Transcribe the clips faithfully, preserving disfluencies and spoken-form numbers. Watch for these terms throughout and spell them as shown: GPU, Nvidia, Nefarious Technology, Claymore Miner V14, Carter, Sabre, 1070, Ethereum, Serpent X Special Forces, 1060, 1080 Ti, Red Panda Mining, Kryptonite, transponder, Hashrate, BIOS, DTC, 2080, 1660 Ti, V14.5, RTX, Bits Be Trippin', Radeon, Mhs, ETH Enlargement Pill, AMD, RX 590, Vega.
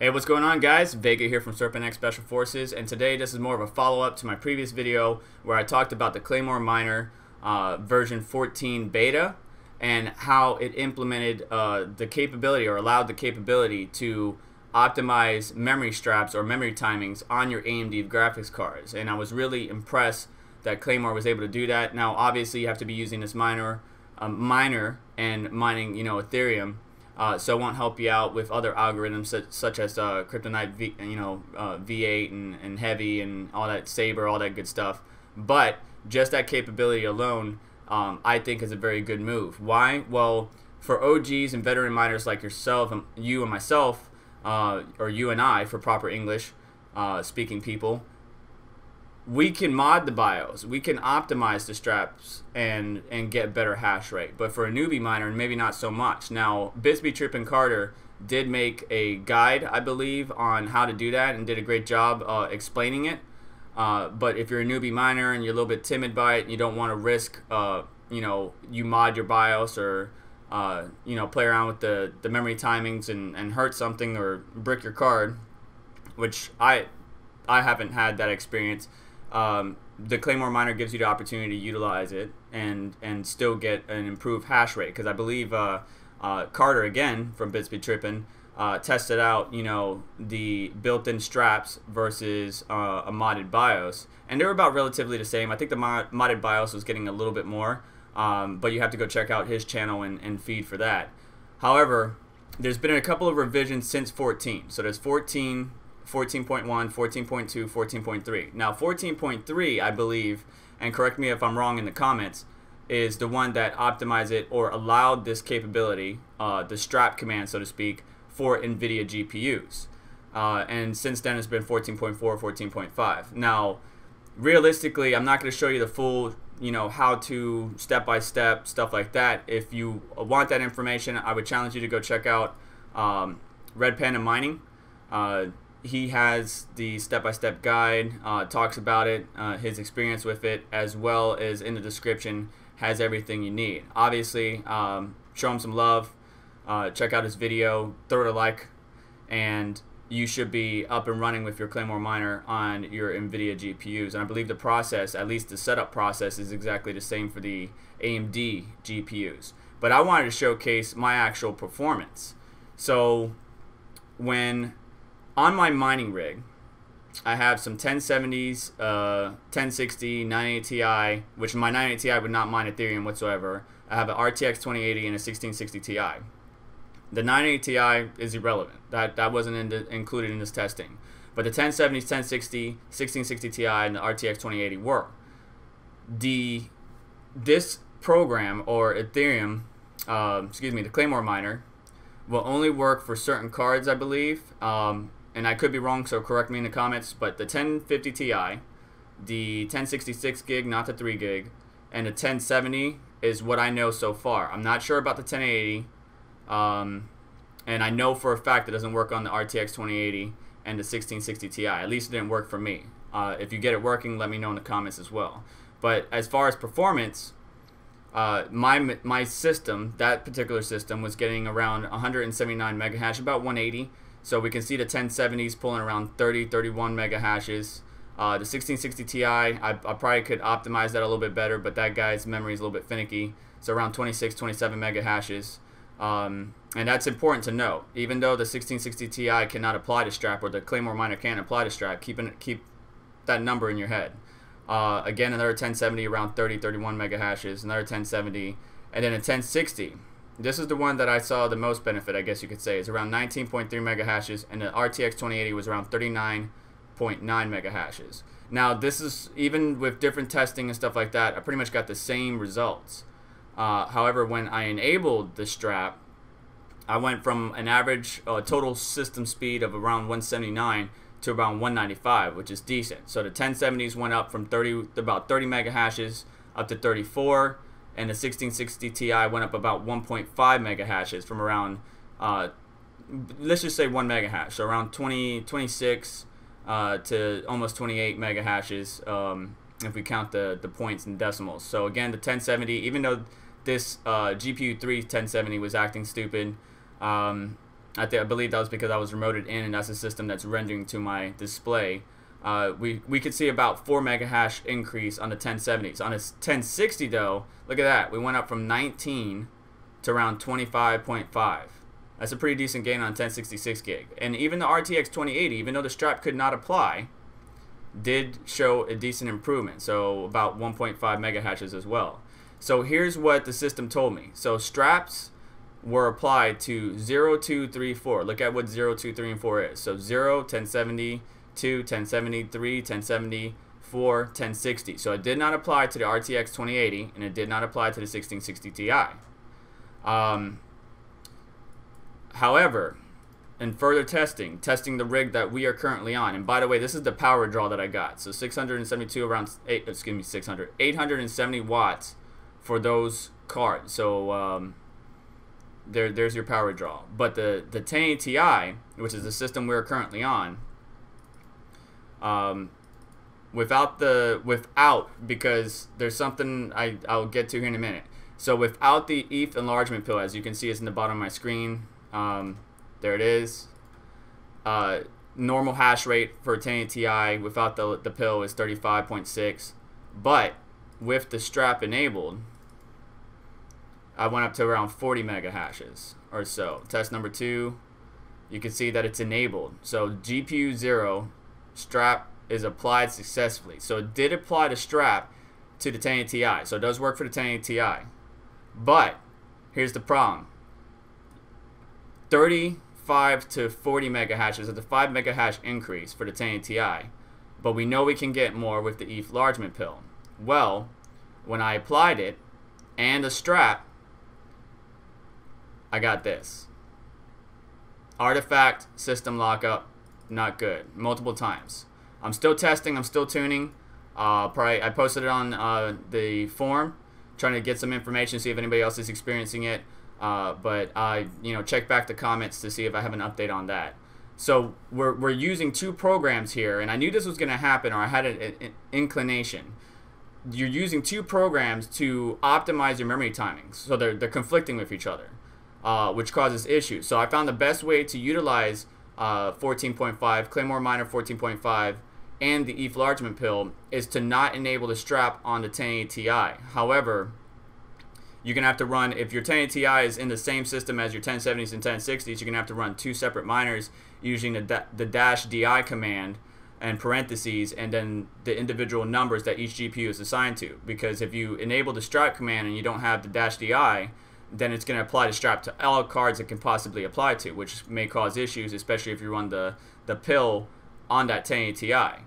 Hey, what's going on, guys? Vega here from Serpent X Special Forces, and today this is more of a follow-up to my previous video where I talked about the Claymore Miner uh, version fourteen beta and how it implemented uh, the capability, or allowed the capability, to optimize memory straps or memory timings on your A M D graphics cards. And I was really impressed that Claymore was able to do that. Now, obviously, you have to be using this miner, um, miner and mining, you know, Ethereum. Uh, so it won't help you out with other algorithms such, such as uh, Kryptonite, v, you know, uh, V eight and, and Heavy and all that, Sabre, all that good stuff. But just that capability alone, um, I think, is a very good move. Why? Well, for O Gs and veteran miners like yourself, and you and myself, uh, or you and I, for proper English uh, speaking people, we can mod the BIOS, we can optimize the straps and and get better hash rate. But for a newbie miner, maybe not so much. Now, Bits Be Trippin' Carter did make a guide, I believe, on how to do that, and did a great job uh, explaining it. Uh, but if you're a newbie miner and you're a little bit timid by it, and you don't want to risk, uh, you know, you mod your BIOS or uh, you know, play around with the the memory timings and and hurt something or brick your card, which I I haven't had that experience. Um, the Claymore Miner gives you the opportunity to utilize it and and still get an improved hash rate, because I believe uh, uh, Carter, again from Bits Be Trippin', uh, tested out, you know, the built-in straps versus uh, a modded BIOS, and they're about relatively the same. I think the mod modded BIOS was getting a little bit more, um, but you have to go check out his channel and, and feed for that. However, there's been a couple of revisions since fourteen, so there's fourteen, fourteen point one, fourteen point two, fourteen point three. Now, fourteen point three, I believe, and correct me if I'm wrong in the comments, is the one that optimized it or allowed this capability, uh, the strap command, so to speak, for Nvidia G P Us. Uh, and since then, it's been fourteen point four, fourteen point five. Now, realistically, I'm not going to show you the full, you know, how to step-by-step, stuff like that. If you want that information, I would challenge you to go check out um, Red Panda Mining. Uh, He has the step-by-step guide, uh, talks about it, uh, his experience with it, as well as in the description, has everything you need. Obviously, um, show him some love, uh, check out his video, throw it a like, and you should be up and running with your Claymore Miner on your NVIDIA G P Us. And I believe the process, at least the setup process, is exactly the same for the A M D G P Us. But I wanted to showcase my actual performance. So when on my mining rig, I have some ten seventies, uh, ten sixty, nine eighty Ti, which my nine eighty Ti would not mine Ethereum whatsoever. I have an R T X twenty eighty and a sixteen sixty Ti. The nine eighty Ti is irrelevant. That that wasn't in the, included in this testing. But the ten seventies, ten sixty, sixteen sixty Ti, and the R T X twenty eighty were. The this program, or Ethereum, uh, excuse me, the Claymore Miner, will only work for certain cards, I believe. Um, And I could be wrong, so correct me in the comments, but the ten fifty Ti, the ten sixty-six gig, not the three gig, and the ten seventy is what I know so far. I'm not sure about the ten eighty, um, and I know for a fact it doesn't work on the R T X twenty eighty and the sixteen sixty Ti. At least it didn't work for me. Uh, if you get it working, let me know in the comments as well. But as far as performance, uh, my my system, that particular system, was getting around one hundred seventy-nine mega hash, about one eighty. So we can see the ten seventies pulling around thirty, thirty-one mega hashes. Uh, the sixteen sixty Ti, I, I probably could optimize that a little bit better, but that guy's memory is a little bit finicky. So around twenty-six, twenty-seven mega hashes. Um, and that's important to know. Even though the sixteen sixty Ti cannot apply to strap, or the Claymore Miner can't apply to strap, keep, in, keep that number in your head. Uh, again, another ten seventy around thirty, thirty-one mega hashes, another ten seventy, and then a ten sixty. This is the one that I saw the most benefit, I guess you could say. It's around nineteen point three mega hashes, and the R T X twenty eighty was around thirty-nine point nine mega hashes. Now, this is, even with different testing and stuff like that, I pretty much got the same results. Uh, however, when I enabled the strap, I went from an average uh, total system speed of around one seventy-nine to around one ninety-five, which is decent. So the ten seventies went up from thirty about thirty mega hashes up to thirty-four. And the sixteen sixty Ti went up about one point five mega hashes from around, uh, let's just say one mega hash, so around twenty, twenty-six uh, to almost twenty-eight mega hashes, um, if we count the, the points and decimals. So again, the ten seventy, even though this uh, G P U three ten seventy was acting stupid. Um, I, th I believe that was because I was remoted in, and that's a system that's rendering to my display. Uh, we, we could see about four megahash increase on the ten seventies. On a ten sixty, though, look at that. We went up from nineteen to around twenty-five point five. That's a pretty decent gain on ten sixty-six gig. And even the R T X twenty eighty, even though the strap could not apply, did show a decent improvement. So about one point five megahashes as well. So here's what the system told me. So straps were applied to zero, two, three, four. Look at what zero, two, three, and four is. So zero, ten seventy, two, ten seventy, three, ten seventy, four, ten sixty. So it did not apply to the R T X twenty eighty, and it did not apply to the sixteen sixty Ti. Um, however, in further testing, testing the rig that we are currently on, and by the way, this is the power draw that I got. So six hundred seventy-two around eight, excuse me, six hundred, eight hundred seventy watts for those cards. So um, there, there's your power draw. But the the ten eighty Ti, which is the system we are currently on, um, without the without because there's something I I'll get to here in a minute. So without the E T H Enlargement Pill, as you can see, it's in the bottom of my screen. Um, There it is. Uh, normal hash rate for ten eighty Ti without the, the pill is thirty-five point six. But with the strap enabled, I went up to around forty mega hashes or so. Test number two, you can see that it's enabled. So G P U zero strap is applied successfully. So it did apply the strap to the ten eighty Ti. So it does work for the ten eighty Ti. But here's the problem. thirty-five to forty mega hashes is a five mega hash increase for the ten eighty Ti, but we know we can get more with the E T H Enlargement Pill. Well, when I applied it and a strap, I got this. Artifact, system lockup, not good, multiple times. I'm still testing, I'm still tuning. Uh, probably, I posted it on uh, the forum, trying to get some information, see if anybody else is experiencing it. Uh, but I, uh, you know, check back the comments to see if I have an update on that. So we're, we're using two programs here, and I knew this was going to happen, or I had an, an inclination. You're using two programs to optimize your memory timings, so they're, they're conflicting with each other, uh, which causes issues. So I found the best way to utilize uh, fourteen point five, Claymore Miner fourteen point five, and the E T H Enlargement Pill is to not enable the strap on the ten eighty Ti. However, you're going to have to run, if your ten eighty Ti is in the same system as your ten seventies and ten sixties, you're going to have to run two separate miners using the, the dash D I command and parentheses and then the individual numbers that each G P U is assigned to. Because if you enable the strap command and you don't have the dash D I, then it's going to apply the strap to all cards it can possibly apply to, which may cause issues, especially if you run the, the pill on that ten eighty Ti.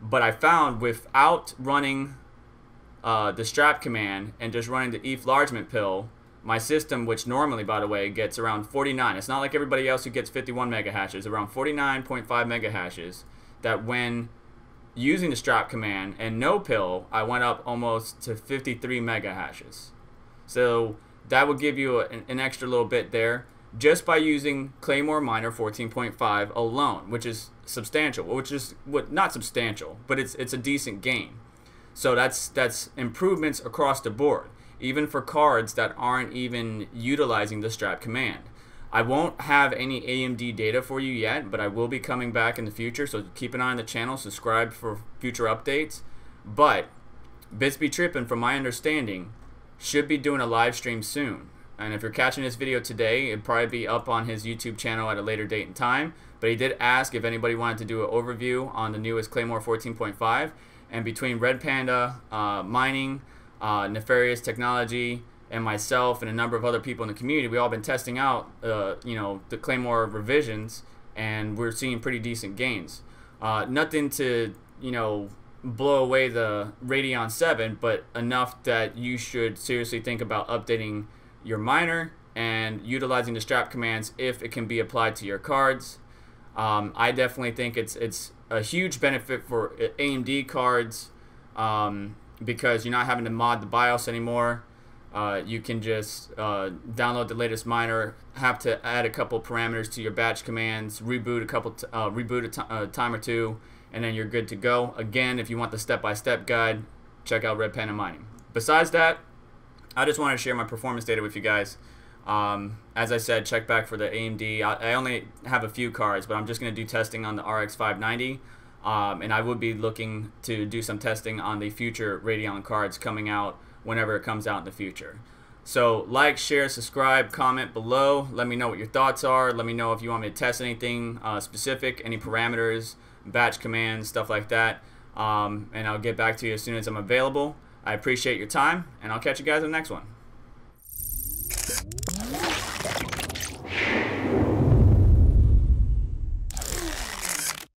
But I found without running Uh, the strap command and just running the E T H Enlargement Pill, my system, which normally, by the way, gets around forty-nine. It's not like everybody else who gets fifty-one mega hashes, around forty-nine point five mega hashes, that when using the strap command and no pill, I went up almost to fifty-three mega hashes. So that would give you an, an extra little bit there just by using Claymore Miner fourteen point five alone, which is substantial, which is what not substantial, but it's it's a decent gain. So that's that's improvements across the board, even for cards that aren't even utilizing the strap command. I won't have any A M D data for you yet, but I will be coming back in the future, so keep an eye on the channel, subscribe for future updates. But Bits Be Trippin', from my understanding, should be doing a live stream soon. And if you're catching this video today, it'd probably be up on his YouTube channel at a later date and time. But he did ask if anybody wanted to do an overview on the newest Claymore fourteen point five. And between Red Panda uh, Mining, uh, Nefarious Technology, and myself, and a number of other people in the community, we all been testing out, uh, you know, the Claymore revisions, and we're seeing pretty decent gains. Uh, nothing to, you know, blow away the Radeon seven, but enough that you should seriously think about updating your miner and utilizing the strap commands if it can be applied to your cards. Um, I definitely think it's it's. a huge benefit for A M D cards, um, because you're not having to mod the BIOS anymore. Uh, you can just uh, download the latest miner, have to add a couple parameters to your batch commands, reboot a couple, t uh, reboot a t uh, time or two, and then you're good to go. Again, if you want the step-by-step guide, check out Red Panda Mining. Besides that, I just wanted to share my performance data with you guys. Um, as I said, check back for the A M D. I, I only have a few cards, but I'm just going to do testing on the R X five ninety. Um, and I would be looking to do some testing on the future Radeon cards coming out whenever it comes out in the future. So like, share, subscribe, comment below. Let me know what your thoughts are. Let me know if you want me to test anything uh, specific, any parameters, batch commands, stuff like that. Um, and I'll get back to you as soon as I'm available. I appreciate your time, and I'll catch you guys in the next one.